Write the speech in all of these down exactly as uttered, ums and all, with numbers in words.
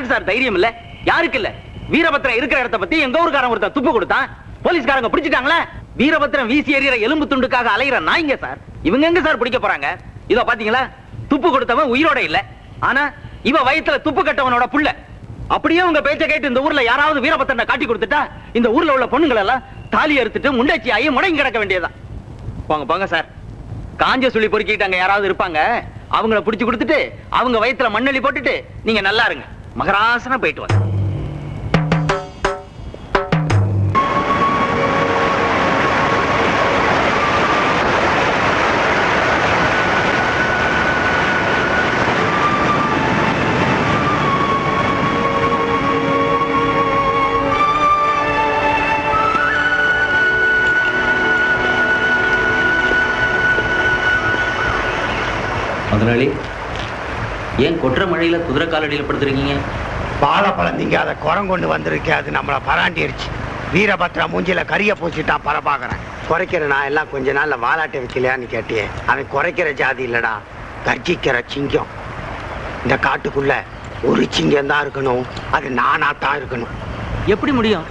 யாருக்கு சார் தைரியம் இல்ல? யாருக்கு இல்ல? வீரபத்ரன் இருக்கிற இடத்தை பத்தி எங்க ஊர்காரன் ஒருத்தன் துப்பு கொடுத்தான். போலீஸ்காரங்க பிடிச்சிட்டாங்களே. வீரபத்ரன் வீசி எறிகிற எலும்பு துண்டுக்காக அலையிற நாய்ங்க சார் இவங்க எங்க சார் பிடிக்க போறாங்க? இதோ பாத்தீங்களா, துப்பு கொடுத்தவன் உயிரோட இல்ல, ஆனா இவ வயித்துல துப்பு கட்டவனோட புள்ள. அப்படியே உங்க பேச்ச கேட்டு இந்த ஊர்ல யாராவது வீரபத்ரனை காட்டி கொடுத்துட்டா இந்த ஊர்ல உள்ள பொண்ணுங்களை எல்லாம் தாலி அறுத்துட்டு முண்டாச்சி ஆகி முடங்கி கிடக்க வேண்டியதான். போங்க போங்க சார், காஞ்ச சுழி பொறுக்கிட்டாங்க யாராவது இருப்பாங்க, அவங்கள பிடிச்சு கொடுத்துட்டு அவங்க வயித்துல மண்ணெளி போட்டுட்டு நீங்க நல்லா இருங்க, மகராசனா போயிட்டு வாங்க. ஏன் கொற்ற மழையில குதிரை காலடியில் படுத்துருக்கீங்க? பாலை பழந்தீங்க, அதை குரம் கொண்டு வந்திருக்கேன், அது நம்மளை பராண்டிடுச்சு. வீரபத்ரா மூஞ்சில கரிய பூசிட்டான் பரபாகரன். குறைக்கிற நான் எல்லாம் கொஞ்ச நாள்ல வாலாட்டை வைக்கலையான்னு கேட்டியே, அவன் குறைக்கிற ஜாதி இல்லடா, கர்ஜிக்கிற சிங்கம். இந்த காட்டுக்குள்ள ஒரு சிங்கம் தான் இருக்கணும், அது நானா தான் இருக்கணும். எப்படி முடியும்?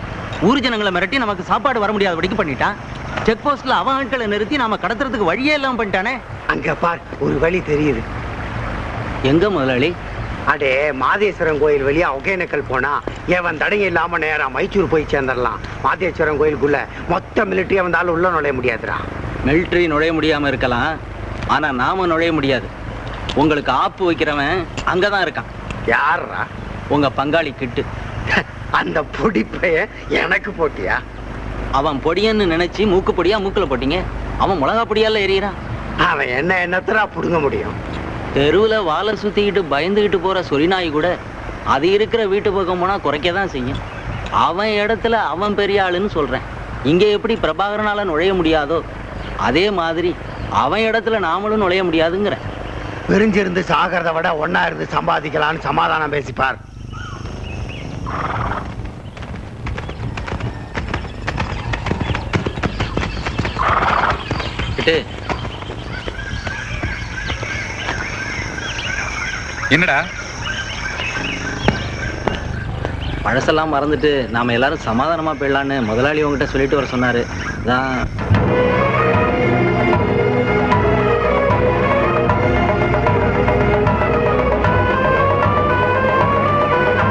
ஊர் ஜனங்களை மிரட்டி நமக்கு சாப்பாடு வர முடியாத வடிக்கு பண்ணிட்டான். செக் போஸ்ட்ல அவன் ஆட்களை நிறுத்தி நாம கடத்துறதுக்கு வழியே எல்லாம் பண்ணிட்டானே. அங்க பார், ஒரு வழி தெரியுது. எங்க முதலாளி? அடே, மாதேஸ்வரன் கோயில் வழியா ஒகேனக்கல் போனா ஏன் தடங்கை இல்லாம நேரா மைசூர் போய் சேர்ந்துடலாம். மாதேஸ்வரன் கோயிலுக்குள்ள மொத்த மிலிட்டரியா வந்தாலும் உள்ள நுழைய முடியாதுடா. மிலிட்டரி நுழைய முடியாம இருக்கலாம், ஆனா நாம நுழைய முடியாது. உங்களுக்கு ஆப்பு வைக்கிறவன் அங்கதான் இருக்கான். யாரா? உங்க பங்காளி கிட்டு. அந்த பொடிப்பைய எனக்கு போட்டியா? அவன் பொடியன்னு நினைச்சு மூக்கு பொடியா மூக்குல போட்டீங்க, அவன் மிளகா பொடியால எறிகிறான். அவன் என்ன என்னத்தரா புடுங்க முடியும்? தெருவுல வாழை சுத்திக்கிட்டு பயந்துகிட்டு போற சொரிநாய் கூட அது இருக்கிற வீட்டு பக்கம் போனா குறைக்கதான் செய்யும். அவன் இடத்துல அவன் பெரிய ஆளுன்னு சொல்றேன். இங்க எப்படி பிரபாகரனால நுழைய முடியாதோ அதே மாதிரி அவன் இடத்துல நாமளும் நுழைய முடியாதுங்கிற. பிரிஞ்சிருந்து சாகிறத விட ஒன்னா இருந்து சம்பாதிக்கலான்னு சமாதானம் பேசிப்பார். என்னடா பழசெல்லாம் மறந்துட்டு நாம எல்லாரும் சமாதானமா போயிடலான்னு முதலாளி உங்ககிட்ட சொல்லிட்டு வர சொன்னாரு.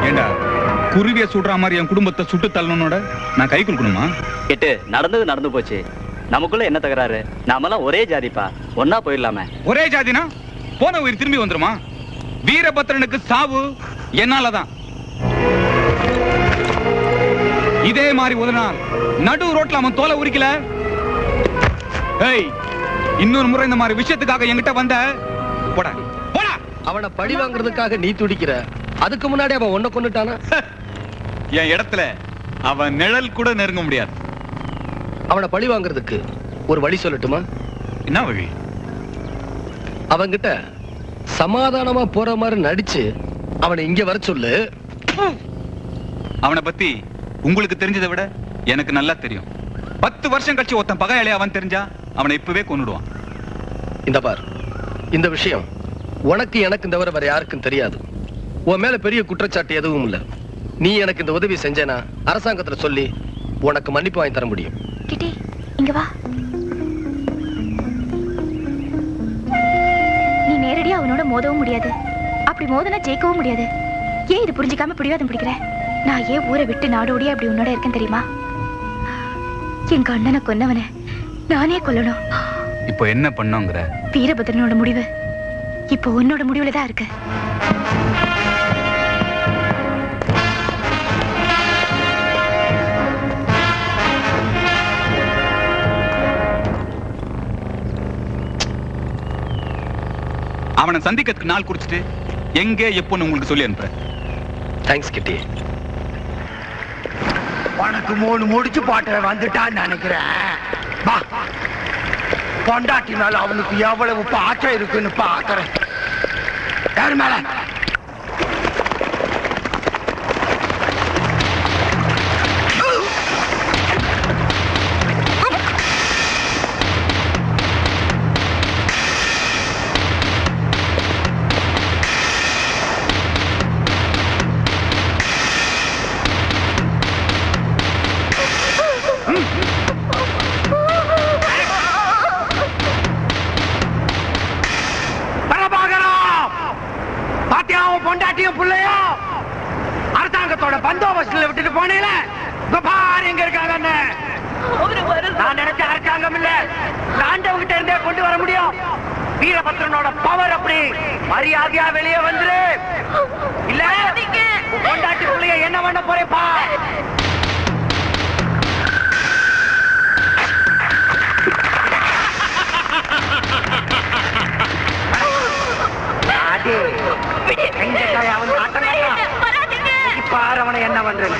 ஏண்டா குருவியை சுடுற மாதிரி என் குடும்பத்தை சுட்டு தள்ளனோட நான் கை குலுக்கணுமா? கேட்டு நடந்தது நடந்து போச்சு, நமக்குள்ள என்ன தகராறு? நாமெல்லாம் ஒரே ஜாதிப்பா, ஒன்னா போயிடலாமே. ஒரே ஜாதினா போன உயிர் திரும்பி வந்துருமா? வீரபத்ரனுக்கு சாவு என்னாலதான். இதே மாதிரி ஒரு நாள் நடு ரோட்ல அவன் தோலை உரிக்கல, இன்னொரு முறை இந்த மாதிரி விஷயத்துக்காக என்கிட்ட வந்த போடா போடா. அவனை பழி வாங்குறதுக்காக நீ துடிக்கிற, அதுக்கு முன்னாடி அவன் ஒன்ன கொண்டுட்டானா? என் இடத்துல அவன் நிழல் கூட நெருங்க முடியாது. அவனை பழி வாங்குறதுக்கு ஒரு வழி சொல்லட்டுமா? என்ன வழி? அவன்கிட்ட சமாதானமா போற மாதிரி நடிச்சு அவனை இங்க வர சொல்லு. அவனை பத்தி உங்களுக்கு தெரிஞ்சதை விட எனக்கு நல்லா தெரியும். பத்து வருஷம் கழிச்சு ஒருத்தன் பகையாளி அவன் தெரிஞ்சா அவனை இப்பவே கொன்னுடுவான். இந்த பார், இந்த விஷயம் உனக்கு எனக்கு தவிர வேற யாருக்கும் தெரியாது. உன் மேல பெரிய குற்றச்சாட்டு எதுவும் இல்ல. நீ எனக்கு இந்த உதவி செஞ்சேனா அரசாங்கத்துல சொல்லி உனக்கு மன்னிப்பு வாங்கி தர முடியும். கிட்டி இங்க வா. நீ நேரடியா அவனோட மோதவும் முடியாது, அப்படி மோதனா ஜெயிக்கவும் முடியாது. ஏன் இது புரிஞ்சுக்காம பிடிவாதம் பிடிக்கிற? நான் ஏன் ஊரை விட்டு நாடோடியா அப்படி உன்னோட இருக்கேன் தெரியுமா? எங்க அண்ணனை கொன்னவன நானே கொல்லணும். இப்போ என்ன பண்ணுங்கிற? வீரபத்ரனோட முடிவு இப்போ உன்னோட முடிவுலதான் இருக்கு. அவனை சந்திக்கிறதுக்கு நாள் குறிச்சிட்டு எங்க எப்போ உங்களுக்கு சொல்லி அனுப்புறேன். தேங்க்ஸ் கிட்டி. உனக்கு மூணு முடிச்சு பாட்டு வந்துட்டான்னு நினைக்கிறேன். கொண்டாட்டினால அவனுக்கு எவ்வளவு பாச்சம் இருக்குன்னு பாக்குறேன். யாரு மேல? அவங்களோட பந்தோபஸ்தில் விட்டுட்டு போனேல பாரு எங்க இருக்காங்க. நான் நினைச்ச அரசாங்கம் இல்ல தாண்டவங்கிட்ட இருந்தே கொண்டு வர முடியும். வீரபத்ரனோட பவர் அப்படி. மரியாதையா வெளியே வந்துரு, இல்ல கொண்டாட்டி பிள்ளைய என்ன பண்ண போறேப்பா. என்ன பண்றேன்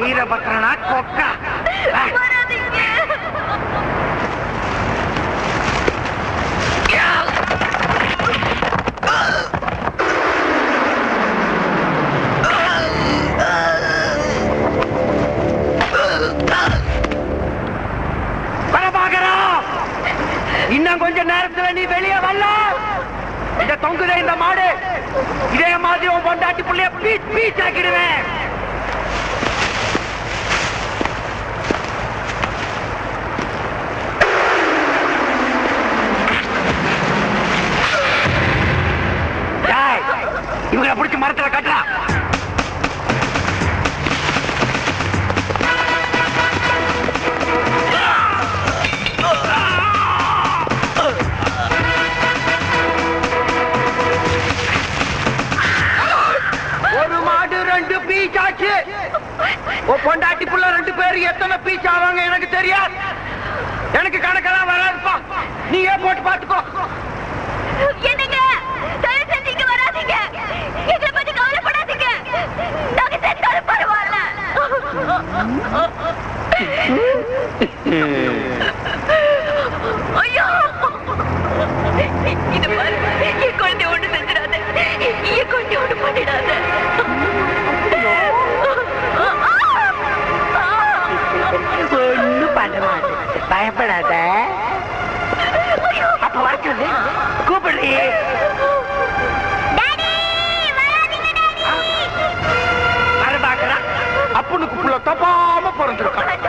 வீரபத்ரனா கொக்கா. இன்னும் கொஞ்ச நேரத்துல நீ வெளியே வரல. இந்த தொங்குதே இந்த மாடு, இதே மாதிரி உன் பொண்டாட்டி புள்ளைய பீச் பீச் ஆக்கிடுவேன். இவங்களை பிடிச்சி மரத்துல கட்டுறா. பொண்டாட்டி புள்ள ரெண்டு பேரு எத்தனை பீச் ஆவாங்க எனக்கு தெரியாது. எனக்கு கணக்கெல்லாம் வராதுப்பா, நீயே போட்டு பாத்துக்கோ. குழந்தை ஒன்று செஞ்சிடாத, என் குழந்தை ஒன்று பண்ணிடாத. பயப்படாத, அப்ப வரது கூப்பிடுறீ. மரபாக்குறா அப்புனுக்குள்ள தப்பாம பிறந்திருக்கான்.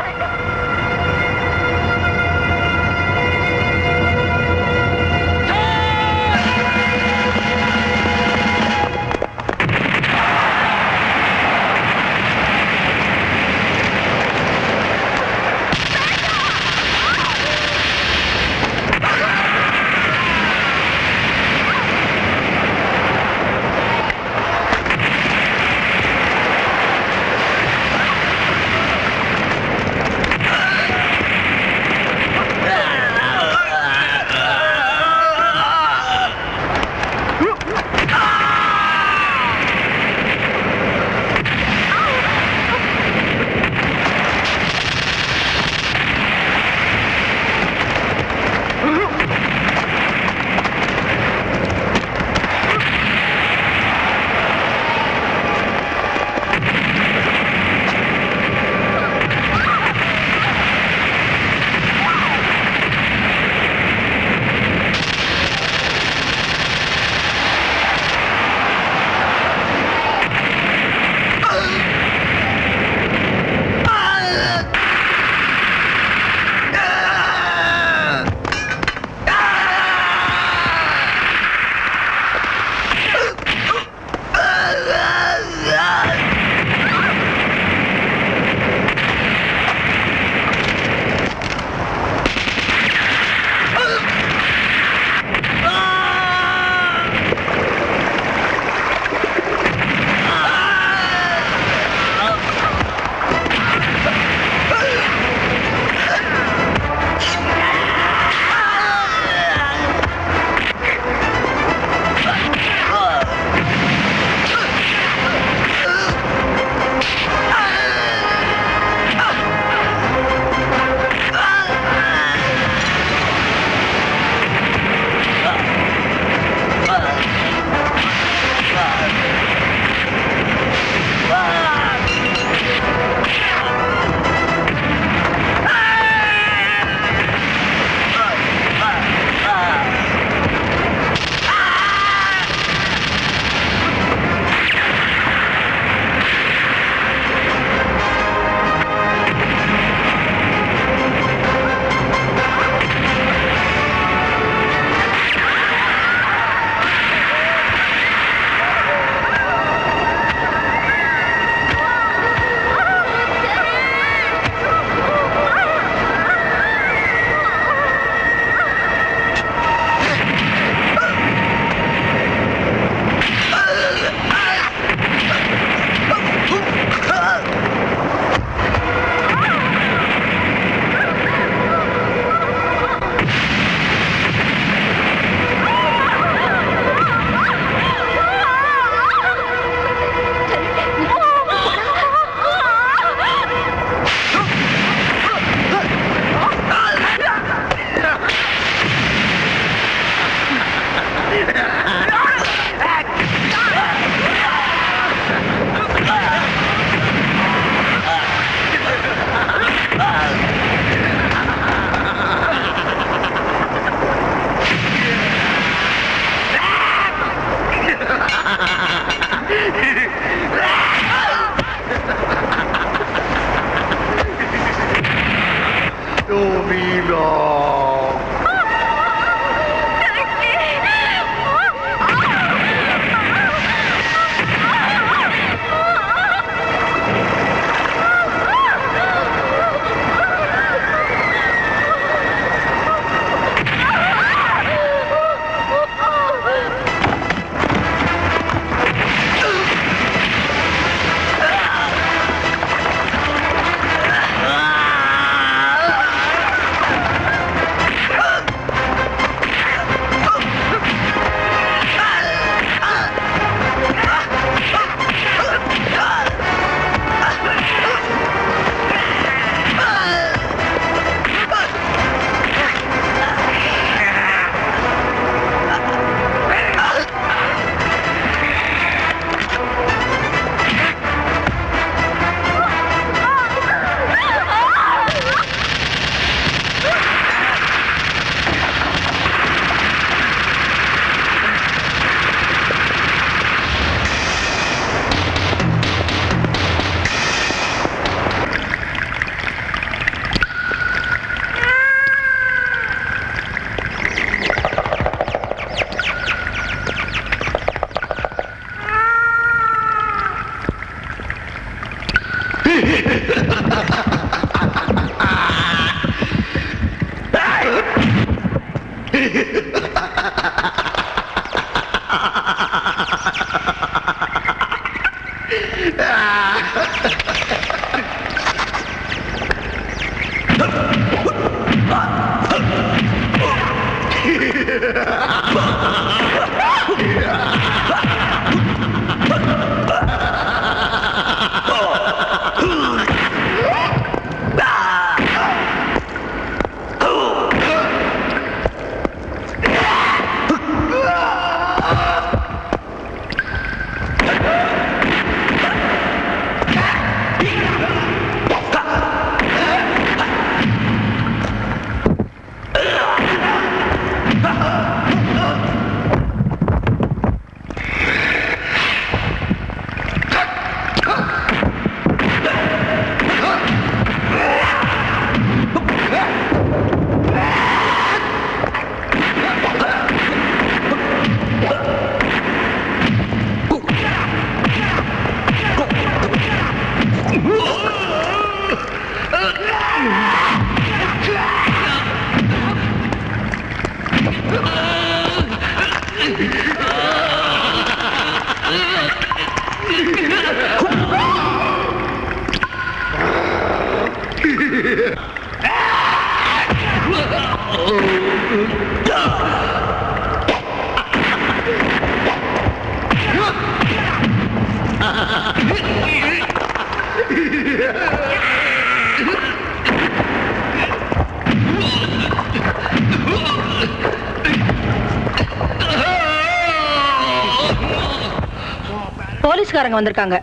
வந்திருக்காங்க.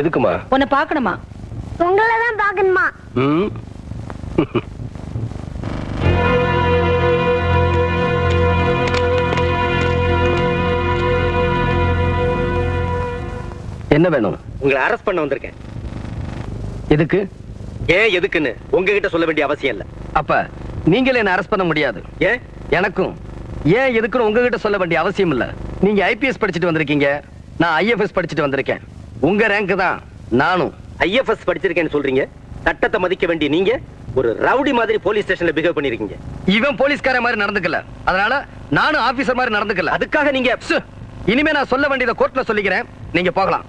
எதுக்குமா? உன்னை பார்க்கணுமா? உங்களை தான் பார்க்கணுமா? ம். என்ன வேணும்? உங்களை அரெஸ்ட் பண்ண வந்திருக்கேன். எதுக்கு? ஏன் எதுக்குன்னு உங்ககிட்ட சொல்ல வேண்டிய அவசியம் இல்ல. அப்ப நீங்களே என்ன அரெஸ்ட் பண்ண முடியாது. ஏன்? எனக்கும் ஏன் எதுக்குன்னு உங்ககிட்ட சொல்ல வேண்டிய அவசியம் இல்ல. நீங்க ஐபிஎஸ் படிச்சிட்டு வந்திருக்கீங்க. நான் ஐ எஃப் எஸ் படிச்சிட்டு வந்திருக்கேன். உங்க ரேங்க் தான் நானும். ஐ எஃப் எஸ் படிச்சிருக்கேன்னு சொல்றீங்க. சட்டத்தை மதிக்க வேண்டிய நீங்க ஒரு ரவுடி மாதிரி போலீஸ் ஸ்டேஷன்ல பிஹேவ் பண்ணிருக்கீங்க. இவன் போலீஸ்கார மாதிரி நடந்துக்கல. அதனால நானும் ஆபீசர் மாதிரி நடந்துக்கல. அதுக்காக நீங்க இனிமே நான் சொல்ல வேண்டியதை கோர்ட்ல சொல்லிக்கிறேன். நீங்க போகலாம்.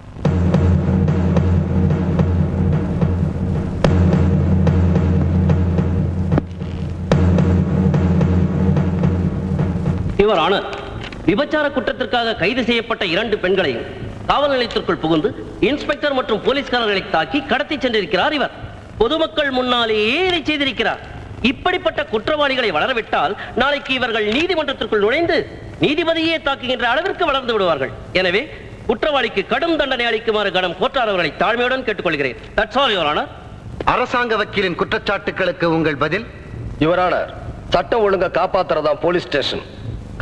யுவர் ஆனர், விபச்சார குற்றத்திற்காக கைது செய்யப்பட்ட இரண்டு பெண்களையும் காவல் நிலையத்திற்குள் புகுந்து இன்ஸ்பெக்டர் மற்றும் போலீஸ்காரர்களை தாக்கி கடத்தி சென்றிருக்கிறார் இவர். பொதுமக்கள் முன்னாலேயே இதை செய்திருக்கிறார். இப்படிப்பட்ட குற்றவாளிகளை வளரவிட்டால் நாளைக்கு இவர்கள் நீதிமன்றத்திற்குள் நுழைந்து நீதிபதியே தாக்குகின்ற அளவிற்கு வளர்ந்து விடுவார்கள். எனவே குற்றவாளிக்கு கடும் தண்டனை அளிக்குமாறு கடும் கோட்டாரவர்களை தாழ்மையுடன் கேட்டுக்கொள்கிறேன். That's all your honour. அரசாங்க வக்கீலின் குற்றச்சாட்டுகளுக்கு உங்கள் பதில்? யுவர் ஆனர், சட்டம் ஒழுங்கை காப்பாற்றுறதா போலீஸ் ஸ்டேஷன்.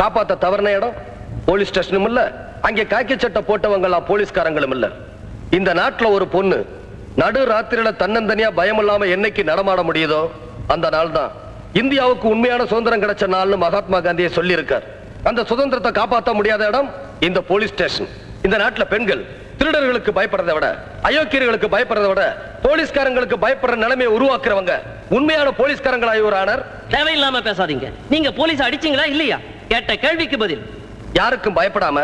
காப்பாத்த தவறின இடம் போலீஸ் ஸ்டேஷனும் இல்ல, அங்கே காக்கி சட்டை போட்டவங்களா போலீஸ்காரங்களும் இல்ல. இந்த நாட்டுல ஒரு பொண்ணு நடு ராத்திரில தன்னந்தனியா பயம் இல்லாம என்னைக்கு நடமாட முடியுதோ அந்த நாள் தான் இந்தியாவுக்கு உண்மையான சுதந்திரம் கிடைச்ச நாள்னு மகாத்மா காந்தியை சொல்லி இருக்கார். அந்த சுதந்திரத்தை காப்பாற்ற முடியாத இடம் இந்த போலீஸ் ஸ்டேஷன். இந்த நாட்டுல பெண்கள் திருடர்களுக்கு பயப்படுறதை விட, அயோக்கியர்களுக்கு பயப்படுறதை விட போலீஸ்காரங்களுக்கு பயப்படுற நிலைமையை உருவாக்குறவங்க உண்மையான போலீஸ்காரங்களா யுவர் ஆனர்? தேவையில்லாம பேசாதீங்க. நீங்க போலீஸ் அடிச்சீங்களா இல்லையா? கேட்ட கேள்விக்கு பதில். யாருக்கும் பயப்படாம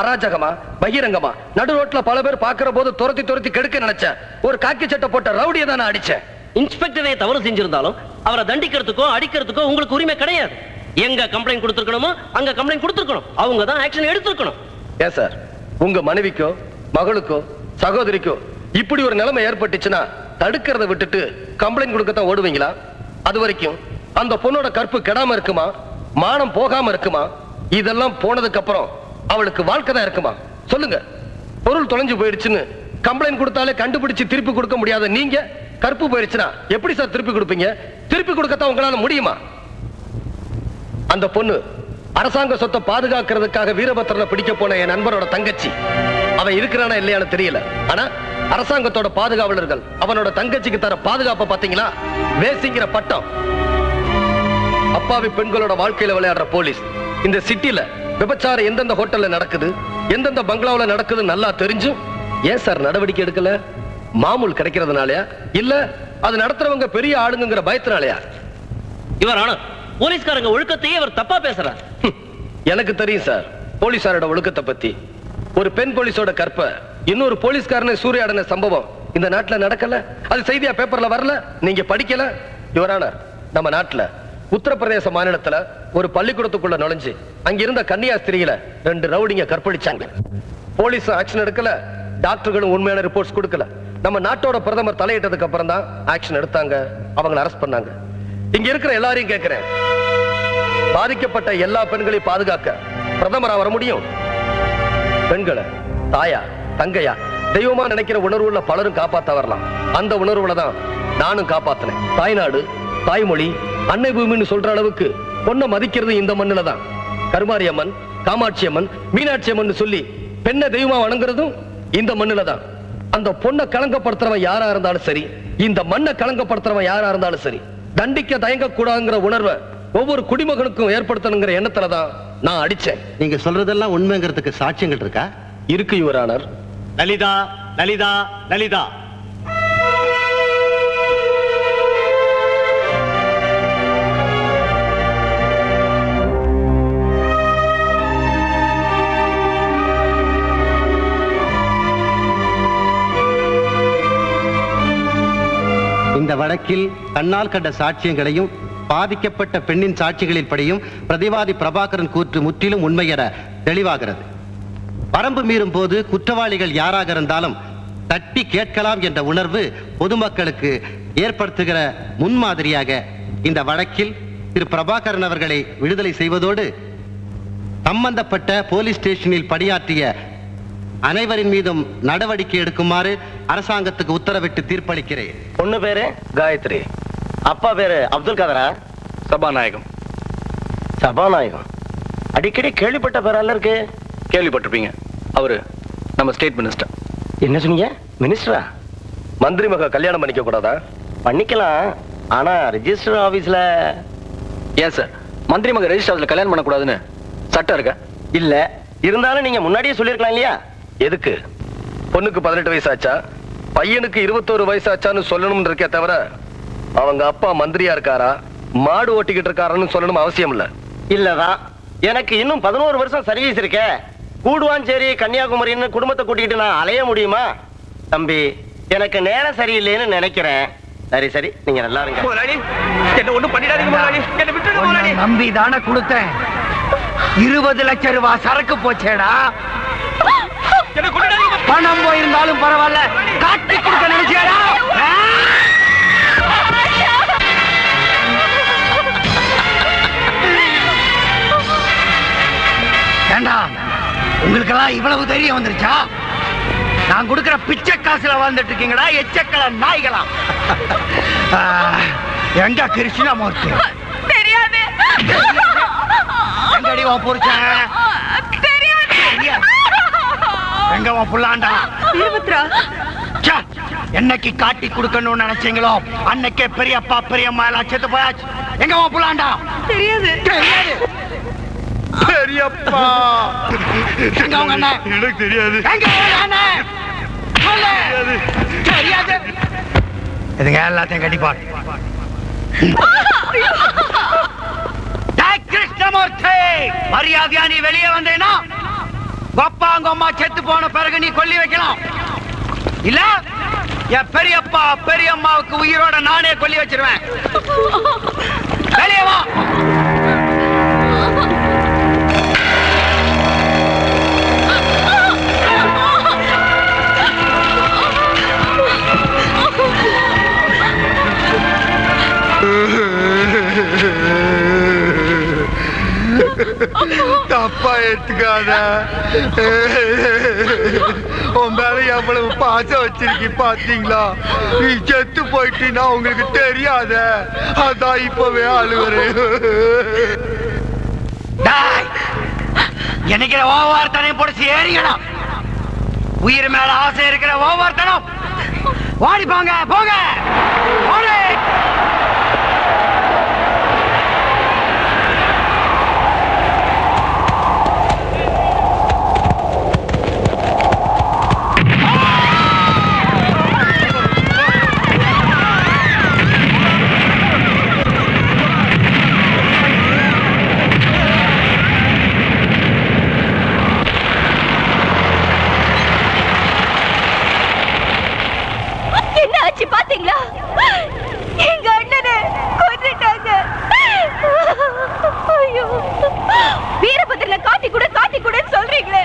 அராஜகமா பகிரங்கமா நடு ரோட்ல பல பேர் பாக்குற போது துரத்தி துரத்தி கெடுக்க நினைச்ச ஒரு காக்கி சட்டை போட்ட ரவுடியை தான் நான் அடிச்சேன். இன்ஸ்பெக்டரே தவறு செஞ்சிருந்தாலும் அவரை தண்டிக்கிறதுக்கோ அடிக்கிறதுக்கோ உங்களுக்கு உரிமை கிடையாது. எங்க கம்ப்ளைண்ட் கொடுத்திருக்கணுமோ அங்க கம்ப்ளைண்ட் கொடுத்திருக்கணும். அவங்க தான் ஆக்ஷன் எடுத்திருக்கணும். ஏன் சார் உங்க மனைவிக்கோ மகளுக்கோ சகோதரிக்கோ இப்படி ஒரு நிலைமை ஏற்பட்டுச்சுன்னா தடுக்கிறத விட்டுட்டு கம்ப்ளைண்ட் கொடுக்கத்தான் ஓடுவீங்களா? அது வரைக்கும் அந்த பொண்ணோட கற்பு கெடாம இருக்குமா? மானம் போகாம இருக்குமா? இதெல்லாம் போனதுக்கு அப்புறம் அவளுக்கு வாழ்க்கை தான் இருக்குமா? சொல்லுங்க. பொருள் தொலைஞ்சு போயிடுச்சுன்னு கம்ப்ளைண்ட் கொடுத்தாலே கண்டுபிடிச்சு திருப்பி கொடுக்க முடியாத நீங்க கற்பு போயிடுச்சுன்னா எப்படி சார் திருப்பி கொடுப்பீங்க? திருப்பி கொடுக்கத்தான் உங்களால முடியுமா? அந்த பொண்ணு அரசாங்க சொத்தை பாதுகாக்கிறதுக்காக வீரபத்ரனை பிடிக்க போன என் நண்பரோட தங்கச்சி. அவன் இருக்கிறானா இல்லையான்னு தெரியல. ஆனா அரசாங்கத்தோட பாதுகாவலர்கள் அவனோட தங்கச்சிக்கு தர பாதுகாப்பை பாத்தீங்களா? வேசிங்கிற பட்டம். அப்பாவி பெண்களோட வாழ்க்கையில விளையாடுற போலீஸ் இந்த சிட்டில விபச்சாரம் எந்தெந்த ஹோட்டல்ல நடக்குது, எந்தெந்த பங்களாவில நடக்குது நல்லா தெரிஞ்சும் ஏன் சார் நடவடிக்கை எடுக்கல? மாமூல் கிடைக்கிறதுனாலயா இல்ல அது நடத்துறவங்க பெரிய ஆளுங்கிற பயத்தினாலயா? இவர் ஆனா போலீஸ்காரங்க ஒழுக்கத்தையே அவர் தப்பா பேசுறார். எனக்கு தெரியும் சார் போலீசாரோட ஒழுக்கத்தை பத்தி. ஒரு பெண் போலீஸோட கற்ப இன்னொரு போலீஸ்காரனை சூறையாடின சம்பவம் இந்த நாட்டுல நடக்கல, அது செய்தியா பேப்பர்ல வரல, நீங்க படிக்கல. யுவர் ஆனர், நம்ம நாட்டுல உத்தரப்பிரதேச மாநிலத்துல ஒரு பள்ளிக்கூடத்துக்குள்ள நுழைஞ்சு அங்கிருந்த கன்னியாஸ்திரியில ரெண்டு ரவுடிங்க கற்பழிச்சாங்க. போலீஸும் ஆக்ஷன் எடுக்கல, டாக்டர்களும் உண்மையான ரிப்போர்ட்ஸ் கொடுக்கல. நம்ம நாட்டோட பிரதமர் தலையிட்டதுக்கு அப்புறம் தான் ஆக்ஷன் எடுத்தாங்க, அவங்களை அரெஸ்ட் பண்ணாங்க. இங்க இருக்கிற எல்லாரையும் கேட்கிறேன், பாதிக்கப்பட்ட எல்லா பெண்களையும் பாதுகாக்க பிரதமரா வர முடியும்? பெண்களை தாயா தங்கையா தெய்வமா நினைக்கிற உணர்வுள்ள பலரும் காப்பாற்ற வரலாம். அந்த உணர்வுல தான் நானும் காப்பாத்தினேன். தாய்நாடு தாய்மொழி அன்னை பூமின்னு சொல்ற அளவுக்கு பொண்ணை மதிக்கிறது இந்த மண்ணில தான். கருமாரி அம்மன் காமாட்சி அம்மன் மீனாட்சி அம்மன் சொல்லி பெண்ணை தெய்வமா வணங்குறதும் இந்த மண்ணில தான். அந்த பொண்ணை கலங்கப்படுத்துறவன் யாரா இருந்தாலும் சரி, இந்த மண்ணை கலங்கப்படுத்துறவன் யாரா இருந்தாலும் சரி, தண்டிக்க தயங்க கூடாதுங்கிற உணர்வை ஒவ்வொரு குடிமகனுக்கும் ஏற்படுத்தணுங்கிற எண்ணத்துல தான் நான் அடிச்சேன். நீங்க சொல்றதெல்லாம் உண்மைங்கிறதுக்கு சாட்சியங்கள் இருக்கா? இருக்கு யுவரானர். லலிதா லலிதா லலிதா இந்த வழக்கில் கண்ணால் கண்ட சாட்சியங்களையும் பாதிக்கப்பட்ட பெண்ணின் சாட்சிகளின் படியும் பிரதிவாதி பிரபாகரன் கூற்று முற்றிலும் உண்மை என தெளிவாகிறது. வரம்பு மீறும் போது குற்றவாளிகள் யாராக இருந்தாலும் தட்டி கேட்கலாம் என்ற உணர்வு பொதுமக்களுக்கு ஏற்படுத்துகிற முன்மாதிரியாக இந்த வழக்கில் திரு பிரபாகரன் அவர்களை விடுதலை செய்வதோடு சம்பந்தப்பட்ட போலீஸ் ஸ்டேஷனில் பணியாற்றிய அனைவரின் மீதும் நடவடிக்கை எடுக்குமாறு அரசாங்கத்துக்கு உத்தரவிட்டு தீர்ப்பளிக்கிறேன். பொண்ணு பேரு காயத்ரி, அப்பா பேரு அப்துல் கதரா, சபாநாயகம். சபாநாயகம் அடிக்கடி கேள்விப்பட்ட பேரால இருக்கு. கேள்விப்பட்டிருப்பீங்க, அவரு நம்ம ஸ்டேட் மினிஸ்டர். என்ன சொன்னீங்க? மினிஸ்டரா? மந்திரி மக கல்யாணம் பண்ணிக்க கூடாதா? பண்ணிக்கலாம், ஆனா ரெஜிஸ்டர் ஆபீஸ்ல. ஏன் சார் மந்திரி மக ரெஜிஸ்டர் ஆபீஸ்ல கல்யாணம் பண்ணக்கூடாதுன்னு சட்டம் இருக்கா? இல்ல, இருந்தாலும் நீங்க முன்னாடியே சொல்லிருக்கலாம் இல்லையா? எதுக்கு? பொண்ணுக்கு பதினெட்டு வயசு ஆச்சா பையனுக்கு இருபத்தோரு வயசு ஆச்சான்னு சொல்லணும்னு இருக்கே தவிர அவங்க அப்பா மந்திரியா இருக்காரா மாடு ஓட்டிக்கிட்டு இருக்காரான்னு சொல்லணும் அவசியம் இல்ல. இல்லதான், எனக்கு இன்னும் பதினோரு வருஷம் சர்வீஸ் இருக்கே, கூடுவாஞ்சேரி கன்னியாகுமரின்னு குடும்பத்தை கூட்டிக்கிட்டு நான் அலைய முடியுமா? தம்பி எனக்கு நேரம் சரியில்லைன்னு நினைக்கிறேன். சரி சரி நீங்க நல்லா இருங்க முதலாளி, என்ன ஒண்ணும் பண்ணிடாதீங்க முதலாளி, என்ன விட்டுடுங்க முதலாளி. நம்பி தான கொடுத்தேன், இருபது லட்சம் ரூபாய் சரக்கு போச்சேடா. பணம் போயிருந்தாலும் பரவாயில்ல, காட்டி கொடுக்க நினைச்சேடா. உங்களுக்கெல்லாம் இவ்வளவு தைரியம் வந்துருச்சா? நான் கொடுக்கிற பிச்சை காசுல வாழ்ந்துட்டு இருக்கீங்களா எச்சக்கல நாய்களா? எங்க கிருஷ்ணமூர்த்தி? தெரியாது. எங்க அடிவா போறீங்க? தெரியாது. எங்க வா புள்ளாண்டா இருபத்ரா? என்னைக்கு காட்டி கொடுக்கணும்னு நினைச்சீங்களோ அன்னைக்கே பெரியப்பா பெரியம்மா எல்லாம் செத்து போயாச்சு. எங்க வா புள்ளாண்டா? தெரியாது. தெரியாது. பெரியப்பா எனக்கு தெரியாது. எதுங்க எல்லாத்தையும் கண்டிப்பா கிருஷ்ணமூர்த்தி மரியாதையா நீ வெளியே வந்தேன்னா அப்பா அங்க அம்மா செத்து போன பிறகு நீ கொல்லி வைக்கலாம். இல்ல என் பெரியப்பா பெரியம்மாவுக்கு உயிரோட நானே கொல்லி வச்சிருவேன். வெளியே வா. தப்பா எடுத்துக்காத, உன் மேல எவ்வளவு பாசம் வச்சிருக்கி பாத்தீங்களா? நீ செத்து போயிட்டீன்னா உங்களுக்கு தெரியாத, அதான் இப்பவே அழுவரு. நினைக்கிற ஓவார்த்தனை பொடிச்சு ஏறிக்கணும். உயிர் மேல ஆசை இருக்கிற ஓவார்த்தனம் வாடி போங்க போங்க. பாத்தீங்களா? எங்க அண்ணனை கொன்னுட்டாங்க. ஐயோ, வீரபத்ரனை காட்டி கூட காட்டி கூட சொல்றீங்களே.